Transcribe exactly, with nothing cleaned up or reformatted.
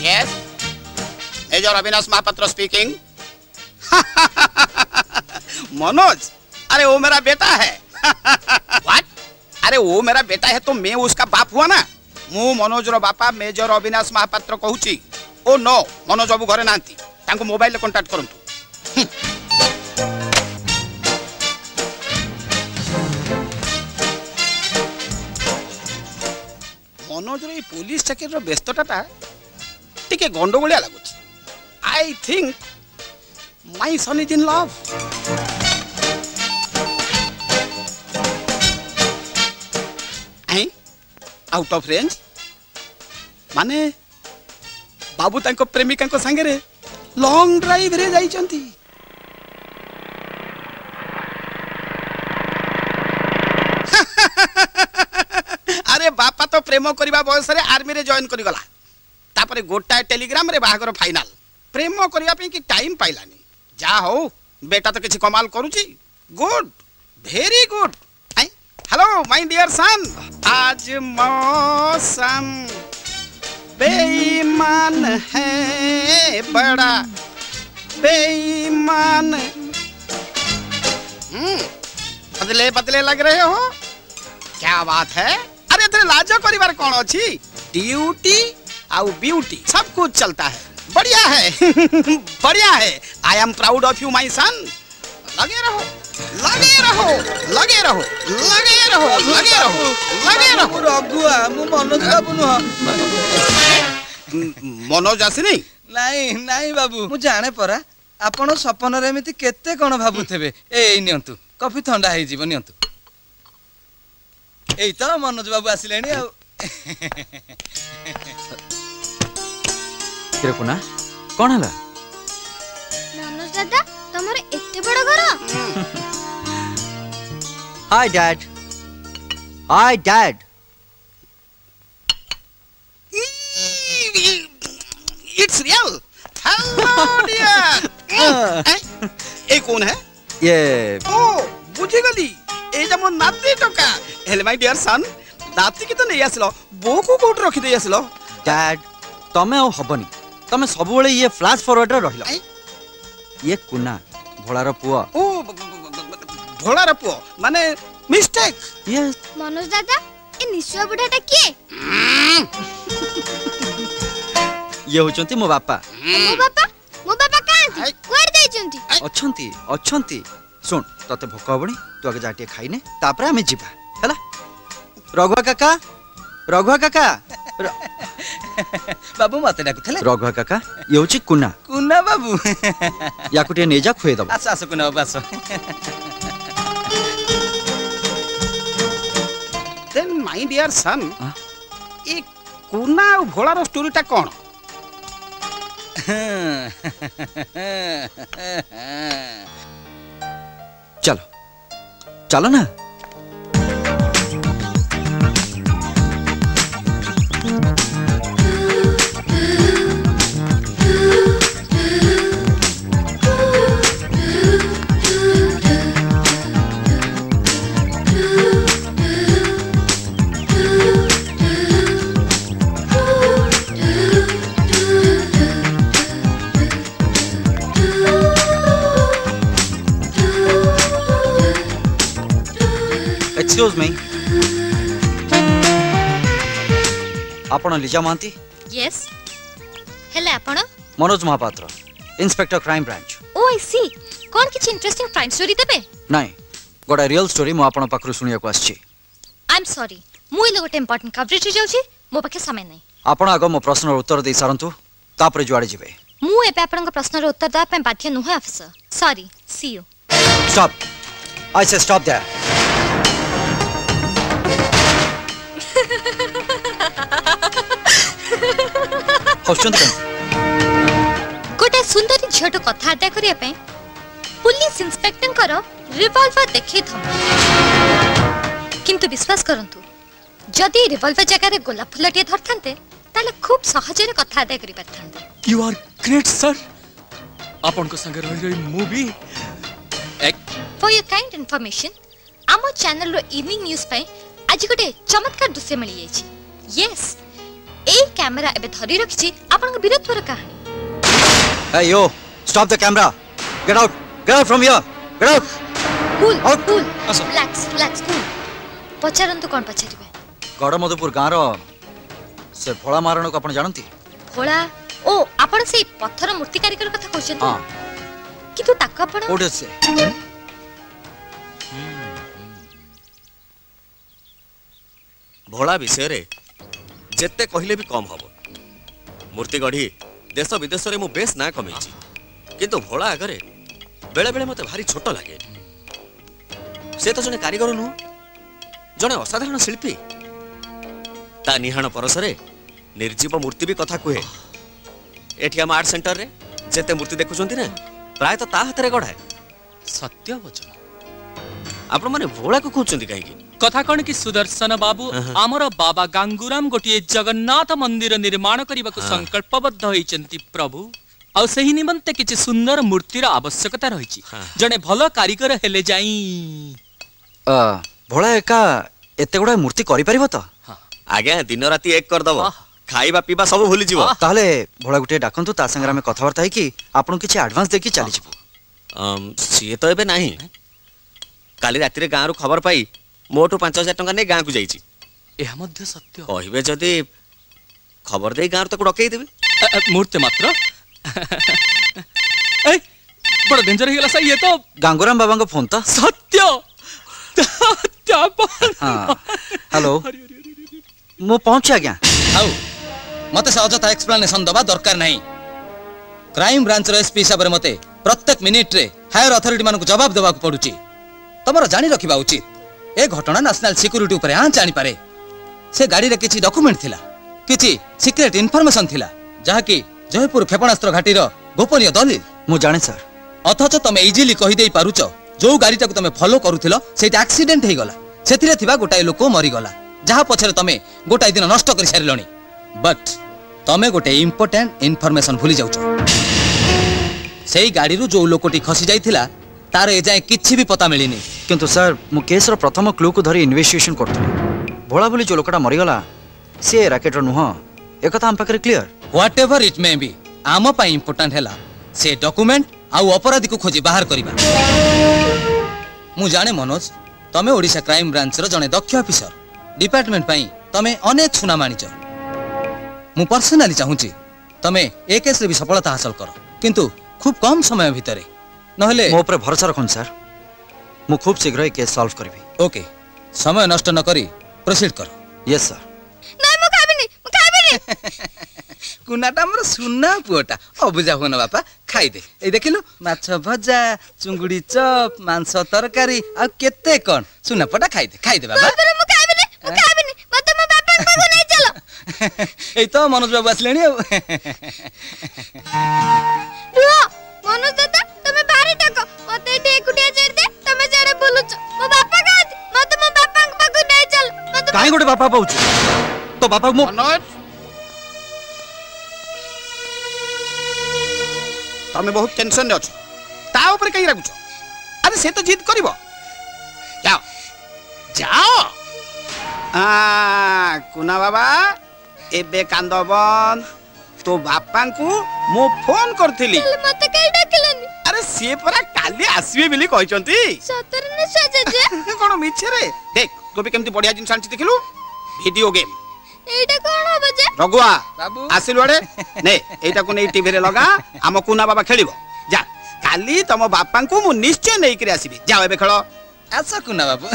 Yes? Major Avinash Mahapatra speaking. Manoj, अरे वो मेरा बेटा है. What? अरे वो मेरा बेटा है तो मैं उसका बाप हुआ ना. मु मनोज रो बापा मेजर अविनाश महापात्र कहूची. ओ नो, मनोज बाबू घरे नांती. तांको मोबाइल ले कांटेक्ट करंतु. मनोज रो पुलिस चेकिंग रो व्यस्तताटा टिके गंडगोलिया लागुची. I think my son is in love. Out of range माने बाबू तांको प्रेमिका को संगे रे लॉन्ग ड्राइव रे जाई चंती. अरे बापा तो प्रेम करबा बयस रे आर्मी रे जॉइन करी गला. तापरे गोटा टेलीग्राम रे बाहागर फाइनल प्रेम करबा पे कि टाइम पाइलानी. जा हो बेटा तो किछ कमाल करूची. Good, very good. Hello my dear son, आज मौसम बेईमान है, बड़ा बेईमान. हम्म, बदले बदले लग रहे हो. क्या बात है. अरे तेरे लाजो परिवार कौन अच्छी ड्यूटी और ब्यूटी सब कुछ चलता है. बढ़िया है. बढ़िया है. I am proud of you my son. लगे रहो, लगे रहो, लगे रहो, लगे रहो, लगे रहो, लगे रहो. रघुआ मु मनोज बाबू न. मनोज आसीनी? नाही नाही बाबू, मु जाने परा आपण सपन रे एमिति केते कोन भाबुथेबे. एई नियंतु कॉफी ठंडा हे जीव नियंतु. एई त मनोज बाबू आसीलेनी. आ किरे कोना कोन हला मनोज दादा तमरे एते बड़ घर. Hi dad, hi dad. It's real. Hello dear. ए कौन है ये? ओ बुझी गली, ए जमो नाती टका. हेलो माय डियर सन, नाती की तो नहीं आसलो, बो को कोट रखि दे आसलो. डैड तमे ओ हबनी, तमे सब बेले ये फ्लैश फॉरवर्ड रे रहिलो. ये कुना भोलार पुआ. ओ भोलार पुआ माने मिस्टेक. यस मनोज दादा, ए निश्चय बुढाटा के ये होचंती मो बापा. मो बापा, मो बापा कांती कोड देचंती. अच्छंती अच्छंती. सुन तते भोक होबनी, तू आगे जाटी खाइने तापर हमें जीवा हला. रघुवा काका, रघुवा काका. बाबू मत डाकुथले. रघुवा काका ये होची कुना. कुना बाबू याकुटे नेजा खुए दबो. आस आस कुना बाबू आस. देन माय डियर सन, एक कुना और भोला रो स्टोरी टा कोन? चलो चलो ना. Excuse me. आपनो लीजा मानती? Yes. हेलो आपनो? Manoj Mahapatra, inspector crime branch. Oh I see. कौन किछ इंटरेस्टिंग क्राइम स्टोरी देबे? नाही, गोटा रियल स्टोरी मो आपनो पाखरु सुनिया को आछि. I'm sorry. मु इलो गोटे इंपोर्टेंट कवरेज रे जाउछि, मो पाखे समय नाही. आपण आगो मो प्रश्न उत्तर देई सारंतु, तापर जुआडे जिवे. मु एपे आपन को प्रश्न रे उत्तर दा पे बाध्य नु हो officer. Sorry. See you. Stop. I say stop there. गोटे सुंदरी झीट कथा आदा करने पुलिस इंस्पेक्टर रिवॉल्वर देखी किंतु विश्वास करंतु जदि रिवॉल्वर जगह गोलाप फुलटे धरते खूब सहज कथा आदा करते. You are great sir. आपन को संग रही रही movie for your kind information आम चैनल रो इवनिंग न्यूज पे आज गोटे चमत्कार दृश्य मिली जाइए. यस, एक कैमरा एबे धरी रखिछि आपन के वीरत्वर कहानी। Hey yo stop the camera, get out, get out from here, get out. Cool cool relax relax cool. पछारन तो कोन पछारिबे गडमधुपुर गां रो से भोला मारण को आपन जानंती? भोला ओ आपन से पत्थर मूर्ति कारीगर कथा कहछन। हां कितु ताक आपन ओडे से भोला विषय रे जेते कहले भी कम हबो। मूर्ति गढ़ी देश विदेश रे मु बेस ना कमेछि किंतु भोला आगरे बेले बेले मते भारी छोटो लागे। से तो जने कारीगर नु जने असाधारण शिल्पी ता निहान परसरे निर्जीव मूर्ति भी कथा कहे। एठी हम आर्ट सेंटर रे जेते मूर्ति देखुछंती ना प्राय तो ता हाथ रे गढ़ाए। सत्य वचन आपण माने भोला को खोजंती काहे की कथा कण की सुदर्शन बाबू आमर बाबा गांगुराम गोटे जगन्नाथ मंदिर निर्माण करने को संकल्पबद्ध होती प्रभु आउ से ही निमंते किसी सुंदर मूर्तिर आवश्यकता रही जड़े भल कारीगर हेले जाई भोला एका एते गुडा मूर्ति करि परिबो त आगे दिन राती एक कर दबो खाइबा पीबा सब भूली जीवो। ताले भोला गुटे डाकंतु ता संग्राम में कथावर्ता है कि आपन किसी एडवांस देखि चली जीवो। से तो एबे नाही काली राती रे गां रो खबर पाई मोटू पांच हजार टंका नहीं गाँव को जाइए सत्य कहे जदि खबर दे गाँव तक डकई देवे मुहूर्त मात्र बड़ा डेंजर हो गला सर ये तो गांगुराम बाबा का फोन था सत्य। हेलो मु पहुंचे आज्ञा हाउ मते सहजता एक्सप्लेनेशन दबा दरकार नहीं। क्राइम ब्रांच रो एसपी हिसाब रे मते प्रत्येक मिनिट रे हायर अथॉरिटी मानक जवाब देवा को पड़ुची तमरो जानि रखिबा उचित ए घटना नेशनल सिक्यूरिटी ऊपर हाँ जानी पारे। से गाड़ी रे किछि डॉक्यूमेंट थिला किछि सीक्रेट इनफॉरमेशन थिला जहा कि जयपुर क्षेपणास्त्र घाटी रो गोपनीय दलील मु जाने सर अथच तमे इजीली कहि देई पारुचो जो गाड़ी तक तमे फॉलो करूथिलो सेट एक्सीडेंट हे गला सेथिरे थिबा गोटाय लोक मरि गला जहा पछरे तमे गोटाय दिन नष्ट करि सारिलोनी बट तमे गोटे इंपोर्टेंट इनफॉरमेशन भूली जाउचो। सेई गाड़ी रो जो लोकटी खसी जाइथिला तार ए जाय किछि भी पता मिलिनी किंतु सर मु केस रो प्रथम क्लू को धरी इन्वेस्टिगेशन करथु भोला बोली जो लोकटा मरि गला से रॉकेट रो नह ए कथा हम पाकर clear whatever it may be आम पा इंपोर्टेंट हैला से डॉक्यूमेंट आ अपराधी को खोजी बाहर करबा। मु जाने मनोज तमे ओडिसा क्राइम ब्रांच रो जने दक्ष ऑफिसर डिपार्टमेंट पई तमे अनेक सुना मानिचो। मु पर्सनली चाहूची तमे ए केस रे भी सफलता हासिल करो किंतु खूब कम समय भितरे नहले मो ऊपर भरोसा रखन सर मु खूब शीघ्र ये केस सॉल्व करबी। ओके समय नष्ट न करी प्रोसीड करो। Yes sir. नहीं मु खाबिनी मु खाबिनी कुनाटा हमर सुना पुआटा अबुजा होना बापा खाइ दे ए देखिलु माछ भजा चुंगुडी चप मांस तरकारी आ केते कोन सुना पटा खाइ दे खाइ दे बाबा मु खाबिनी मु खाबिनी मते मो बापन पागो नहीं चलो ए तो मनोज बाबू आसलेनी रुओ मनोज दादा तमे बारी टाको मते एठे एकुटिया छेड़ दे तमे जड़े बोलुछ मो बापा का मते मो बापा के पागु नै चल मते काहे गोटे बापा पाउछ तो बापा मो मनोज तमे बहुत टेंशन रे अछ ता ऊपर कहीं राखुछ अरे से तो जिद करबो जाओ जाओ आ कुना बाबा एबे कांदो बन तो बापा को मो फोन करथिली मते काई डाकिलनी अरे से परा काली आसीबे बिली कहचंती सतर न सजे जे कोन मिछे रे देख गोबी केमती बढ़िया जिन शांति देखिलु वीडियो गेम एटा कोन होबे जे रगुआ बाबू आसिल वडे ने एटा को नै टीवी रे लगा हम कुना बाबा खेलिबो जा काली तम बापा को मु निश्चय नै करि आसीबे जाओ एबे खेलो आसा कुना बाबू।